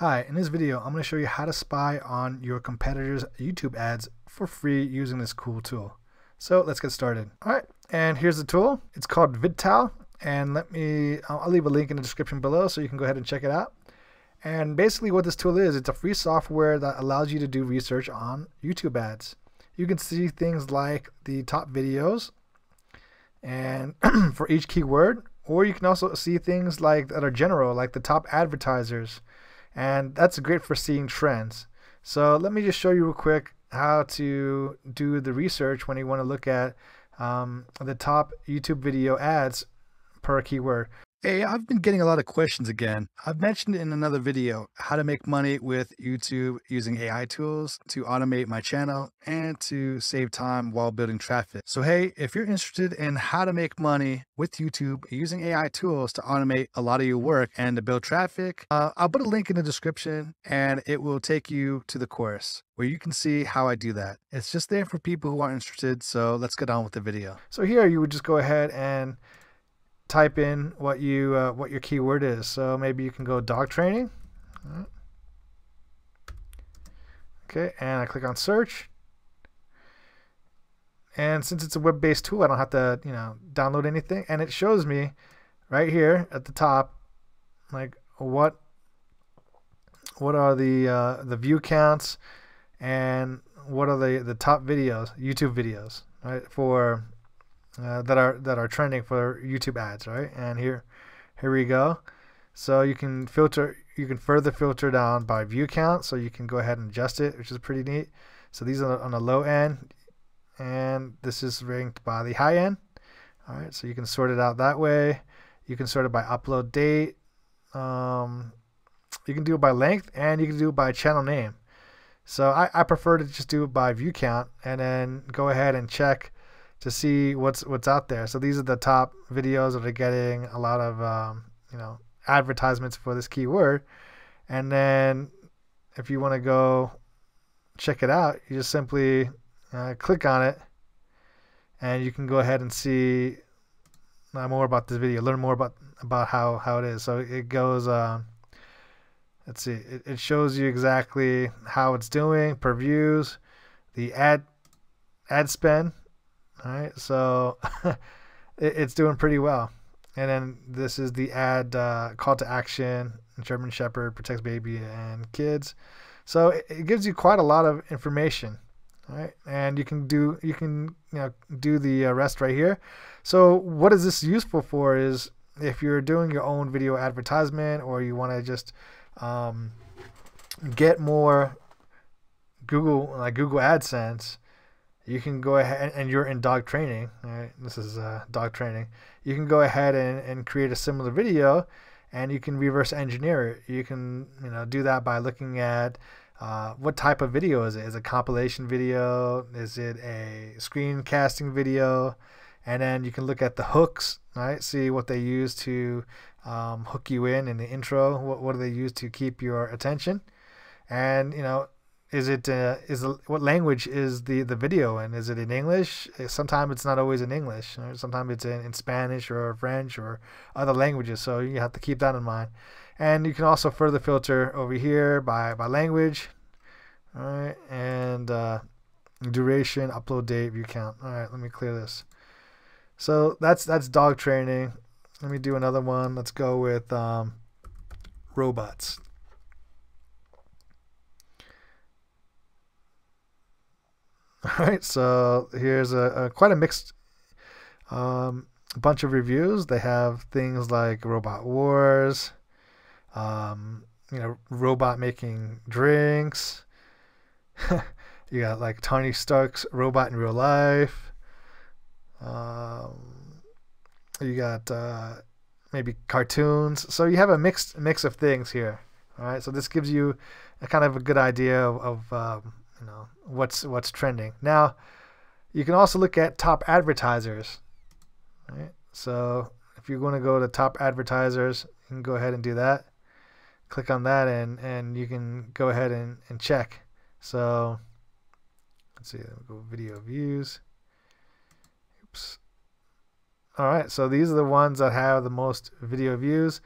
Hi, in this video I'm going to show you how to spy on your competitors' YouTube ads for free using this cool tool. So let's get started. Alright, and here's the tool. It's called VidTao, and I'll leave a link in the description below so you can go ahead and check it out. And basically what this tool is, it's a free software that allows you to do research on YouTube ads. You can see things like the top videos and for each keyword, or you can also see things like that are general, like the top advertisers. And that's great for seeing trends. So let me just show you real quick how to do the research when you want to look at the top YouTube video ads per keyword. Hey, I've been getting a lot of questions again. I've mentioned in another video how to make money with YouTube using AI tools to automate my channel and to save time while building traffic. So hey, if you're interested in how to make money with YouTube using AI tools to automate a lot of your work and to build traffic, I'll put a link in the description and it will take you to the course where you can see how I do that. It's just there for people who are interested. So let's get on with the video. So here you would just go ahead and type in what your keyword is. So maybe you can go dog training. All right. Okay, and I click on search. And since it's a web-based tool, I don't have to, you know, download anything, and it shows me right here at the top like what are the view counts and what are the top videos, YouTube videos, right, for that are trending for YouTube ads, right? And here we go. So you can filter, you can further filter down by view count, so you can go ahead and adjust it, which is pretty neat. So these are on the low end, and this is ranked by the high end. All right, so you can sort it out that way. You can sort it by upload date. You can do it by length, and you can do it by channel name. So I prefer to just do it by view count, and then go ahead and check to see what's out there. So these are the top videos that are getting a lot of you know, advertisements for this keyword. And then if you want to go check it out, you just simply click on it, and you can go ahead and see more about this video, learn more about how it is. So it goes, let's see, it shows you exactly how it's doing per views, the ad spend. All right, so it's doing pretty well. And then this is the ad call to action, German Shepherd protects baby and kids. So it gives you quite a lot of information. All right, and you can do the rest right here. So what is this useful for is if you're doing your own video advertisement, or you want to just get more Google, like Google AdSense. You can go ahead, and you're in dog training, right? This is dog training. You can go ahead and create a similar video, and you can reverse engineer it. You can, you know, do that by looking at what type of video is it? Is it a compilation video? Is it a screencasting video? And then you can look at the hooks, right? See what they use to hook you in the intro. What do they use to keep your attention? And, you know, what language is the video in? Is it in English? Sometimes it's not always in English. Right? Sometimes it's in Spanish or French or other languages. So you have to keep that in mind. And you can also further filter over here by language, all right? And duration, upload date, view count. All right, let me clear this. So that's dog training. Let me do another one. Let's go with robots. All right, so here's a quite a mixed bunch of reviews. They have things like robot wars, you know, robot making drinks. You got like Tony Stark's robot in real life. You got maybe cartoons. So you have a mix of things here. All right, so this gives you a kind of a good idea of you know, what's trending. Now you can also look at top advertisers, right? So if you want to go to top advertisers, you can go ahead and do that. Click on that, and you can go ahead and check. So let's see, go video views. Oops. All right, so these are the ones that have the most video views,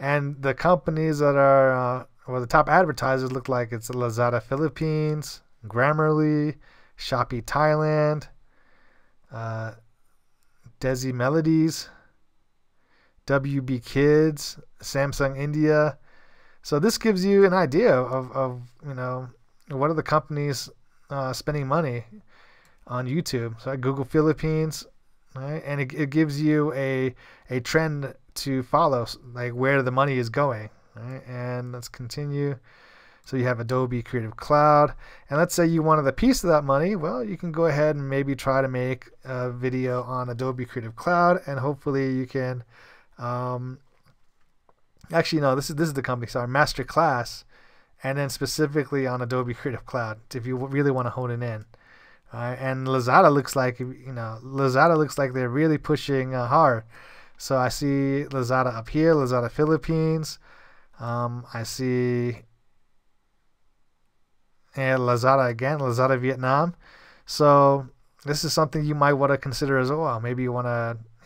and the companies that are well, the top advertisers look like it's Lazada Philippines, Grammarly, Shopee Thailand, Desi Melodies, WB Kids, Samsung India. So this gives you an idea of you know, what are the companies spending money on YouTube. So I Google Philippines, right? And it gives you a trend to follow, like where the money is going. Right? And let's continue. So you have Adobe Creative Cloud, and let's say you wanted a piece of that money. Well, you can go ahead and maybe try to make a video on Adobe Creative Cloud, and hopefully you can. Actually, no, this is the company. Sorry, Masterclass, and then specifically on Adobe Creative Cloud if you really want to hone it in. And Lazada looks like they're really pushing hard. So I see Lazada up here, Lazada Philippines. I see. And Lazada again, Lazada Vietnam. So this is something you might want to consider as well. Maybe you want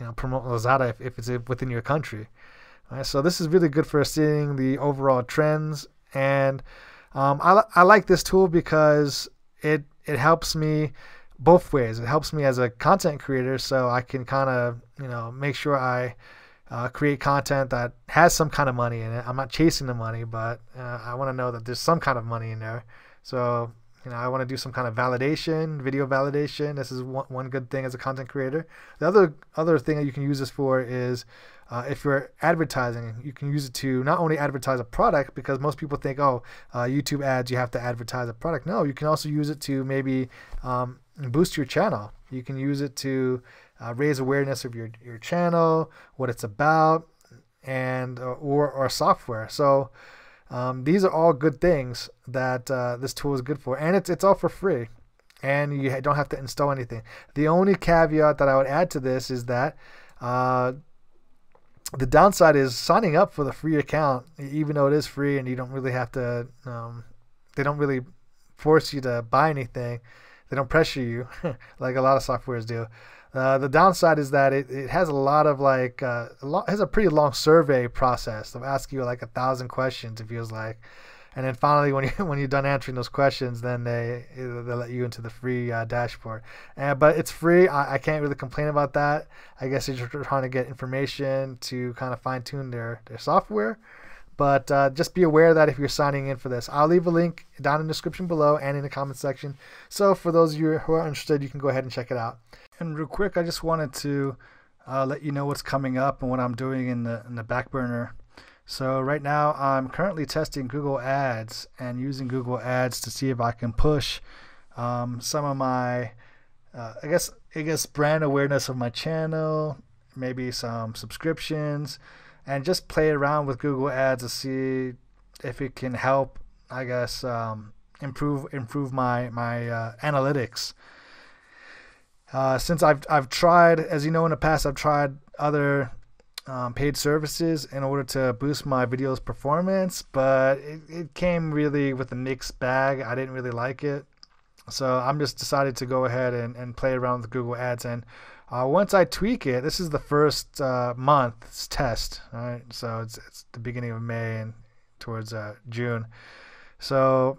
to promote Lazada if it's within your country. All right, so this is really good for seeing the overall trends. And I like this tool because it helps me both ways. It helps me as a content creator, so I can kind of make sure I create content that has some kind of money in it. I'm not chasing the money, but I want to know that there's some kind of money in there. So, I want to do some kind of validation, video validation. This is one good thing as a content creator. The other thing that you can use this for is if you're advertising, you can use it to not only advertise a product, because most people think, oh, YouTube ads, you have to advertise a product. No, you can also use it to maybe boost your channel. You can use it to raise awareness of your channel, what it's about, and or software. So. These are all good things that this tool is good for, and it's all for free, and you don't have to install anything. The only caveat that I would add to this is that the downside is signing up for the free account, even though it is free, and you don't really have to. They don't really force you to buy anything. They don't pressure you like a lot of softwares do. The downside is that it has a lot of has a pretty long survey process. They'll ask you like 1,000 questions, it feels like, and then finally when you're done answering those questions, then they let you into the free dashboard. But it's free. I can't really complain about that. I guess they're just trying to get information to kind of fine tune their software. But just be aware that if you're signing in for this, I'll leave a link down in the description below and in the comment section. So for those of you who are interested, you can go ahead and check it out. And real quick, I just wanted to let you know what's coming up and what I'm doing in the back burner. So right now, I'm currently testing Google Ads and using Google Ads to see if I can push some of my, I guess brand awareness of my channel, maybe some subscriptions, and just play around with Google Ads to see if it can help, I guess, improve my analytics. Since I've tried, as you know, in the past, I've tried other paid services in order to boost my video's performance, but it came really with a mixed bag. I didn't really like it, so I'm just decided to go ahead and play around with Google Ads. And once I tweak it, this is the first month's test, right? So it's the beginning of May and towards June. So.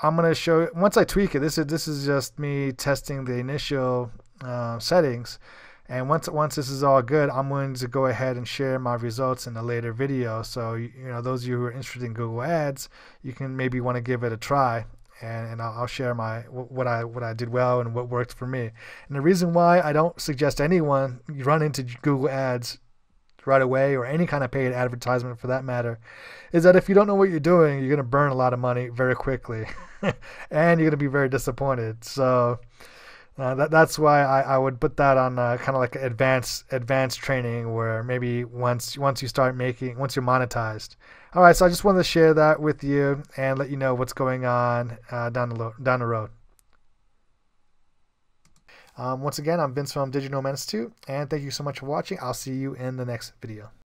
I'm gonna show you once I tweak it. This is just me testing the initial settings, and once this is all good, I'm going to go ahead and share my results in a later video. So those of you who are interested in Google Ads, you can maybe want to give it a try, and I'll share my what I did well and what worked for me. And the reason why I don't suggest anyone run into Google Ads right away, or any kind of paid advertisement for that matter, is that if you don't know what you're doing, you're going to burn a lot of money very quickly and you're going to be very disappointed. So that's why I would put that on kind of like advanced training, where maybe once you start making, once you're monetized. All right, so I just wanted to share that with you and let you know what's going on down the road. Once again, I'm Vince from Digital Nomad Institute, and thank you so much for watching. I'll see you in the next video.